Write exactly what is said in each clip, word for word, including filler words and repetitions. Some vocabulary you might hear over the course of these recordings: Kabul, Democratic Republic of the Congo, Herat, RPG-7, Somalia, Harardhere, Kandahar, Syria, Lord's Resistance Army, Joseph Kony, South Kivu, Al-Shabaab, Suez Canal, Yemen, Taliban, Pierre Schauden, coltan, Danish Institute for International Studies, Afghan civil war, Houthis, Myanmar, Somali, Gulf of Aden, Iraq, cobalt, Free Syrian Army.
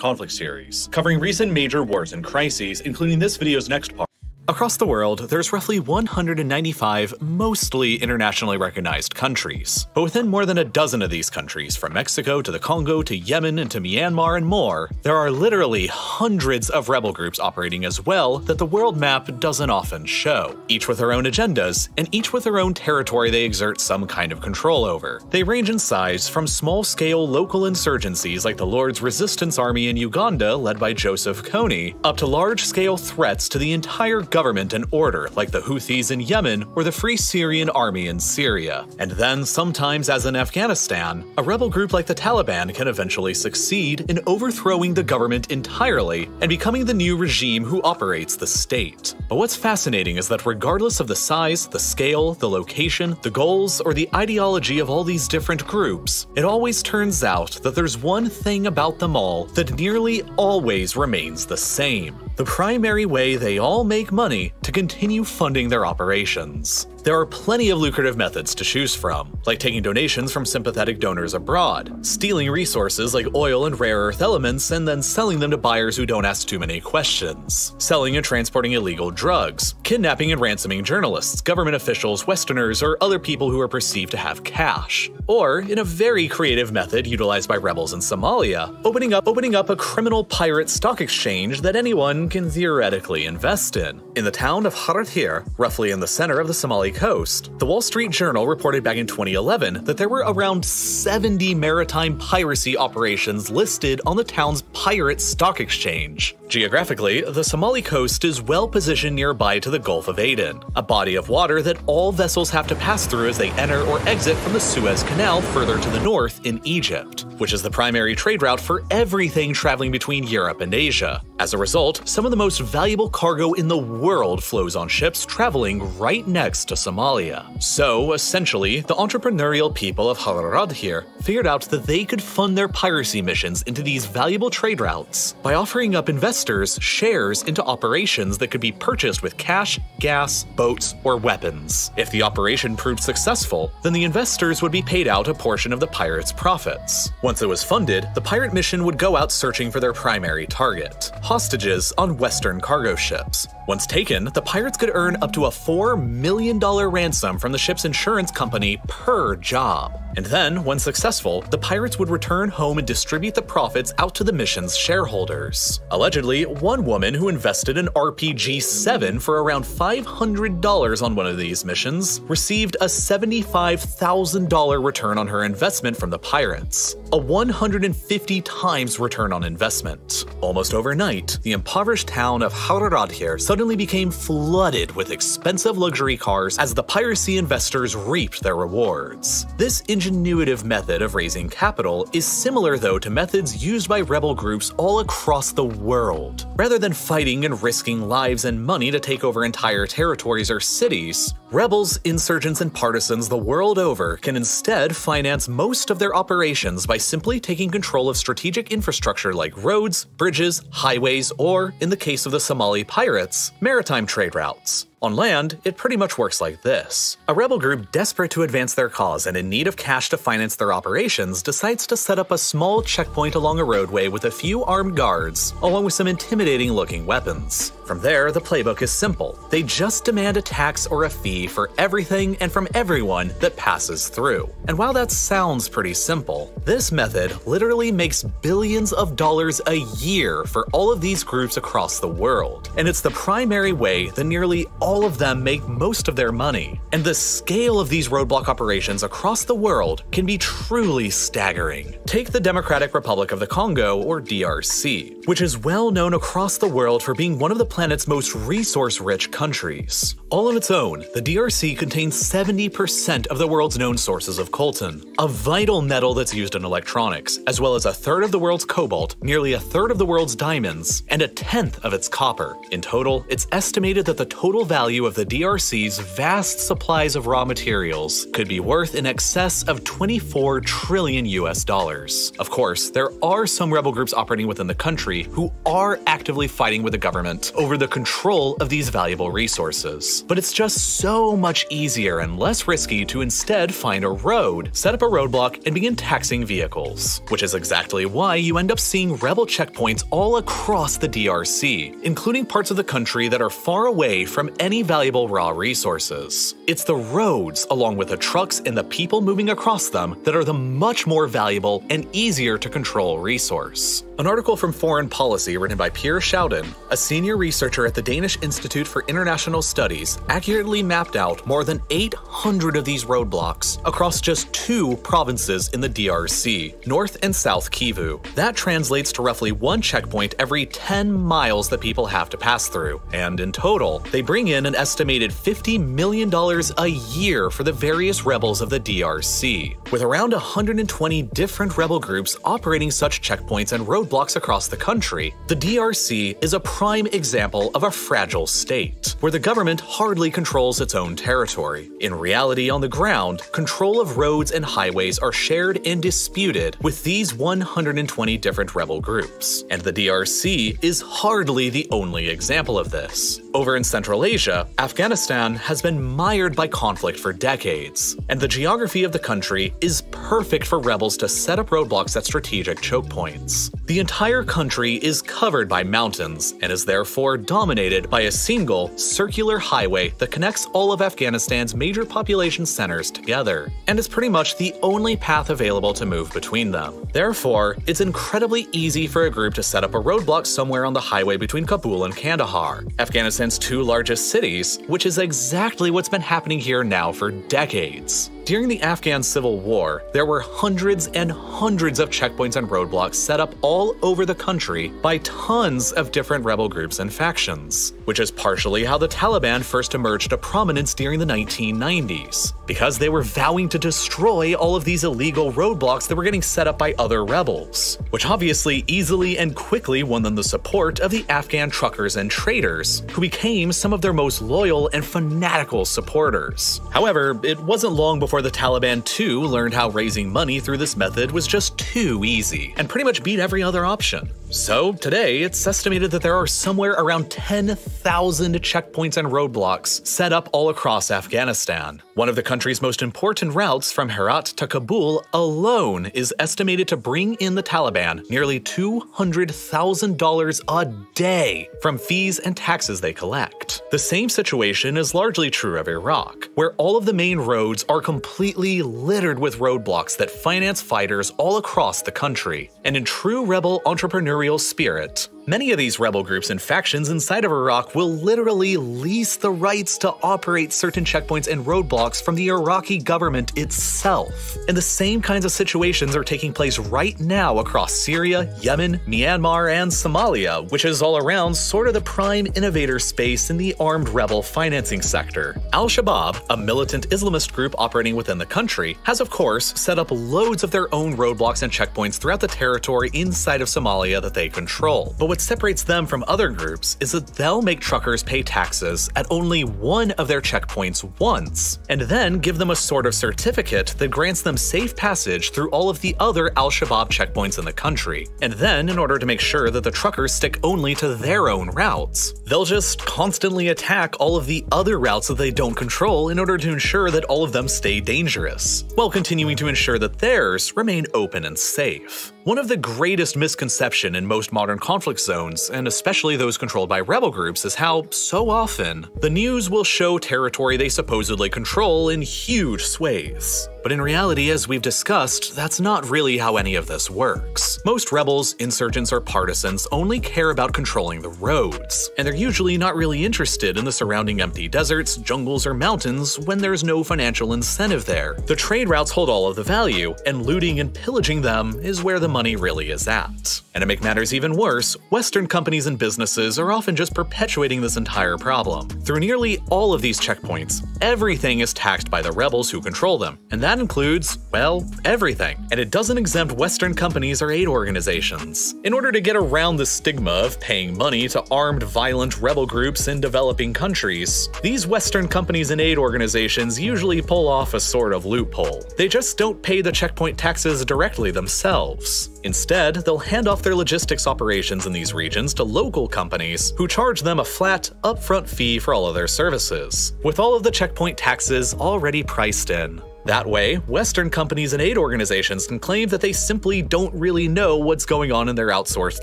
conflict series, covering recent major wars and crises, including this video's next part. Across the world, there's roughly one hundred ninety-five mostly internationally recognized countries. But within more than a dozen of these countries, from Mexico to the Congo to Yemen and to Myanmar and more, there are literally hundreds of rebel groups operating as well that the world map doesn't often show, each with their own agendas, and each with their own territory they exert some kind of control over. They range in size from small-scale local insurgencies like the Lord's Resistance Army in Uganda, led by Joseph Kony, up to large-scale threats to the entire government government and order, like the Houthis in Yemen or the Free Syrian Army in Syria. And then, sometimes as in Afghanistan, a rebel group like the Taliban can eventually succeed in overthrowing the government entirely and becoming the new regime who operates the state. But what's fascinating is that regardless of the size, the scale, the location, the goals, or the ideology of all these different groups, it always turns out that there's one thing about them all that nearly always remains the same. The primary way they all make money to continue funding their operations. There are plenty of lucrative methods to choose from, like taking donations from sympathetic donors abroad, stealing resources like oil and rare earth elements and then selling them to buyers who don't ask too many questions, selling and transporting illegal drugs, kidnapping and ransoming journalists, government officials, Westerners, or other people who are perceived to have cash, or, in a very creative method utilized by rebels in Somalia, opening up, opening up a criminal pirate stock exchange that anyone can theoretically invest in. In the town of Harardhere, roughly in the center of the Somali coast, the Wall Street Journal reported back in twenty eleven that there were around seventy maritime piracy operations listed on the town's pirate stock exchange. Geographically, the Somali coast is well positioned nearby to the Gulf of Aden, a body of water that all vessels have to pass through as they enter or exit from the Suez Canal further to the north in Egypt, which is the primary trade route for everything traveling between Europe and Asia. As a result, some of the most valuable cargo in the world world flows on ships traveling right next to Somalia. So, essentially, the entrepreneurial people of Harardhere figured out that they could fund their piracy missions into these valuable trade routes by offering up investors shares into operations that could be purchased with cash, gas, boats, or weapons. If the operation proved successful, then the investors would be paid out a portion of the pirates' profits. Once it was funded, the pirate mission would go out searching for their primary target, hostages on Western cargo ships. Once taken Taken, the pirates could earn up to a four million dollar ransom from the ship's insurance company per job. And then, when successful, the pirates would return home and distribute the profits out to the mission's shareholders. Allegedly, one woman who invested an R P G seven for around five hundred dollars on one of these missions received a seventy-five thousand dollar return on her investment from the pirates, a one hundred fifty times return on investment. Almost overnight, the impoverished town of Harardhere suddenly became flooded with expensive luxury cars as the piracy investors reaped their rewards. This ingenuitive method of raising capital is similar, though, to methods used by rebel groups all across the world. Rather than fighting and risking lives and money to take over entire territories or cities, rebels, insurgents, and partisans the world over can instead finance most of their operations by simply taking control of strategic infrastructure like roads, bridges, highways, or, in the case of the Somali pirates, maritime trade routes. On land, it pretty much works like this. A rebel group desperate to advance their cause and in need of cash to finance their operations decides to set up a small checkpoint along a roadway with a few armed guards, along with some intimidating-looking weapons. From there, the playbook is simple. They just demand a tax or a fee for everything and from everyone that passes through. And while that sounds pretty simple, this method literally makes billions of dollars a year for all of these groups across the world. And it's the primary way that nearly all All of them make most of their money, and the scale of these roadblock operations across the world can be truly staggering. Take the Democratic Republic of the Congo, or D R C, which is well known across the world for being one of the planet's most resource-rich countries. All on its own, the D R C contains seventy percent of the world's known sources of coltan, a vital metal that's used in electronics, as well as a third of the world's cobalt, nearly a third of the world's diamonds, and a tenth of its copper. In total, it's estimated that the total value value of the D R C's vast supplies of raw materials could be worth in excess of twenty-four trillion U S dollars. Of course, there are some rebel groups operating within the country who are actively fighting with the government over the control of these valuable resources. But it's just so much easier and less risky to instead find a road, set up a roadblock, and begin taxing vehicles, which is exactly why you end up seeing rebel checkpoints all across the D R C, including parts of the country that are far away from any valuable raw resources. It's the roads, along with the trucks and the people moving across them, that are the much more valuable and easier to control resource. An article from Foreign Policy written by Pierre Schauden, a senior researcher at the Danish Institute for International Studies, accurately mapped out more than eight hundred of these roadblocks across just two provinces in the D R C, North and South Kivu. That translates to roughly one checkpoint every ten miles that people have to pass through, and in total, they bring in an estimated fifty million dollars a year for the various rebels of the D R C, with around one hundred twenty different rebel groups operating such checkpoints and roadblocks across the country. The D R C is a prime example of a fragile state, where the government hardly controls its own territory. In reality, on the ground, control of roads and highways are shared and disputed with these one hundred twenty different rebel groups, and the D R C is hardly the only example of this. Over in Central Asia, Afghanistan has been mired by conflict for decades, and the geography of the country is perfect for rebels to set up roadblocks at strategic choke points. The entire country is covered by mountains and is therefore dominated by a single, circular highway that connects all of Afghanistan's major population centers together, and is pretty much the only path available to move between them. Therefore, it's incredibly easy for a group to set up a roadblock somewhere on the highway between Kabul and Kandahar, Afghanistan's two largest cities, which is exactly what's been happening here now for decades. During the Afghan Civil War, there were hundreds and hundreds of checkpoints and roadblocks set up all over the country by tons of different rebel groups and factions, which is partially how the Taliban first emerged to prominence during the nineteen nineties, because they were vowing to destroy all of these illegal roadblocks that were getting set up by other rebels, which obviously easily and quickly won them the support of the Afghan truckers and traders, who became some of their most loyal and fanatical supporters. However, it wasn't long before the Taliban too learned how raising money through this method was just too easy, and pretty much beat every other option. So today, it's estimated that there are somewhere around ten thousand checkpoints and roadblocks set up all across Afghanistan. One of the country's most important routes from Herat to Kabul alone is estimated to bring in the Taliban nearly two hundred thousand dollars a day from fees and taxes they collect. The same situation is largely true of Iraq, where all of the main roads are completely littered with roadblocks that finance fighters all across the country. And in true rebel entrepreneurial spirit, many of these rebel groups and factions inside of Iraq will literally lease the rights to operate certain checkpoints and roadblocks from the Iraqi government itself. And the same kinds of situations are taking place right now across Syria, Yemen, Myanmar, and Somalia, which is all around sort of the prime innovator space in the armed rebel financing sector. Al-Shabaab, a militant Islamist group operating within the country, has of course set up loads of their own roadblocks and checkpoints throughout the territory inside of Somalia that they control. But what separates them from other groups is that they'll make truckers pay taxes at only one of their checkpoints once, and then give them a sort of certificate that grants them safe passage through all of the other Al-Shabaab checkpoints in the country. And then, in order to make sure that the truckers stick only to their own routes, they'll just constantly attack all of the other routes that they don't control in order to ensure that all of them stay dangerous, while continuing to ensure that theirs remain open and safe. One of the greatest misconceptions in most modern conflict zones, and especially those controlled by rebel groups, is how, so often, the news will show territory they supposedly control in huge swathes. But in reality, as we've discussed, that's not really how any of this works. Most rebels, insurgents, or partisans only care about controlling the roads, and they're usually not really interested in the surrounding empty deserts, jungles, or mountains when there's no financial incentive there. The trade routes hold all of the value, and looting and pillaging them is where the money really is at. And to make matters even worse, Western companies and businesses are often just perpetuating this entire problem. Through nearly all of these checkpoints, everything is taxed by the rebels who control them, and that that includes, well, everything, and it doesn't exempt Western companies or aid organizations. In order to get around the stigma of paying money to armed, violent rebel groups in developing countries, these Western companies and aid organizations usually pull off a sort of loophole. They just don't pay the checkpoint taxes directly themselves. Instead, they'll hand off their logistics operations in these regions to local companies who charge them a flat, upfront fee for all of their services, with all of the checkpoint taxes already priced in. That way, Western companies and aid organizations can claim that they simply don't really know what's going on in their outsourced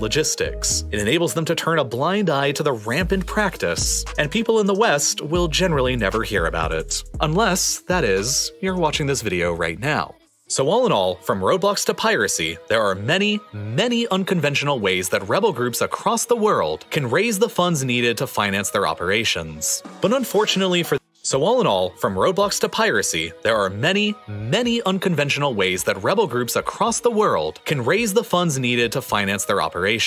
logistics. It enables them to turn a blind eye to the rampant practice, and people in the West will generally never hear about it. Unless, that is, you're watching this video right now. So all in all, from roadblocks to piracy, there are many, many unconventional ways that rebel groups across the world can raise the funds needed to finance their operations. But unfortunately for So all in all, from roadblocks to piracy, there are many, many unconventional ways that rebel groups across the world can raise the funds needed to finance their operations.